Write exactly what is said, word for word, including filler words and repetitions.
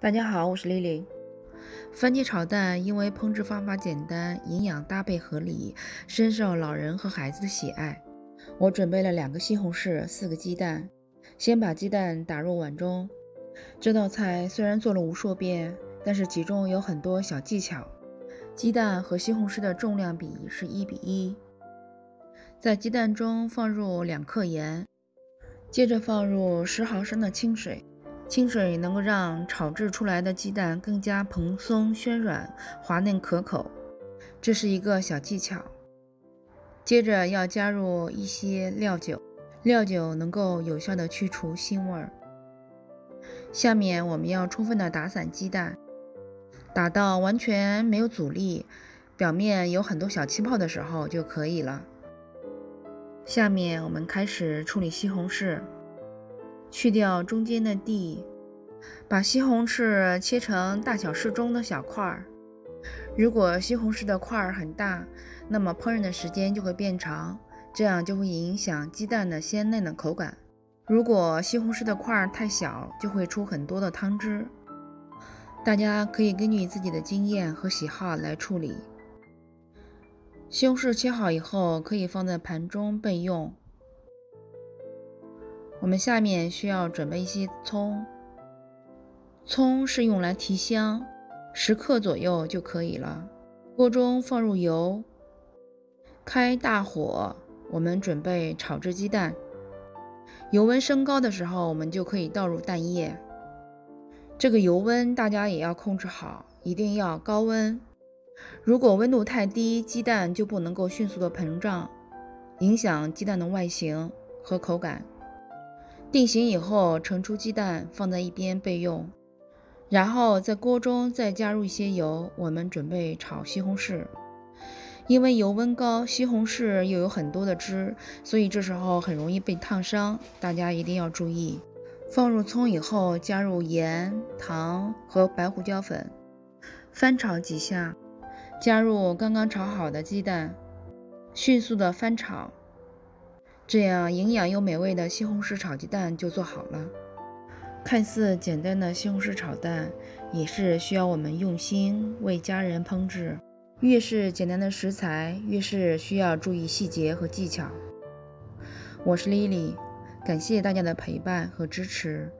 大家好，我是丽丽。番茄炒蛋因为烹制方法简单，营养搭配合理，深受老人和孩子的喜爱。我准备了两个西红柿，四个鸡蛋。先把鸡蛋打入碗中。这道菜虽然做了无数遍，但是其中有很多小技巧。鸡蛋和西红柿的重量比是一比一。在鸡蛋中放入两克盐，接着放入十毫升的清水。清水能够让炒制出来的鸡蛋更加蓬松、暄软、滑嫩可口，这是一个小技巧。接着要加入一些料酒，料酒能够有效的去除腥味儿。下面我们要充分的打散鸡蛋，打到完全没有阻力，表面有很多小气泡的时候就可以了。下面我们开始处理西红柿。去掉中间的蒂，把西红柿切成大小适中的小块儿。如果西红柿的块儿很大，那么烹饪的时间就会变长，这样就会影响鸡蛋的鲜嫩的口感。如果西红柿的块儿太小，就会出很多的汤汁。大家可以根据自己的经验和喜好来处理。西红柿切好以后，可以放在盘中备用。我们下面需要准备一些葱，葱是用来提香，十克左右就可以了。锅中放入油，开大火，我们准备炒制鸡蛋。油温升高的时候，我们就可以倒入蛋液。这个油温大家也要控制好，一定要高温。如果温度太低，鸡蛋就不能够迅速的膨胀，影响鸡蛋的外形和口感。定型以后，盛出鸡蛋放在一边备用。然后在锅中再加入一些油，我们准备炒西红柿。因为油温高，西红柿又有很多的汁，所以这时候很容易被烫伤，大家一定要注意。放入葱以后，加入盐、糖和白胡椒粉，翻炒几下，加入刚刚炒好的鸡蛋，迅速的翻炒。这样营养又美味的西红柿炒鸡蛋就做好了。看似简单的西红柿炒蛋，也是需要我们用心为家人烹制。越是简单的食材，越是需要注意细节和技巧。我是 Lily， 感谢大家的陪伴和支持。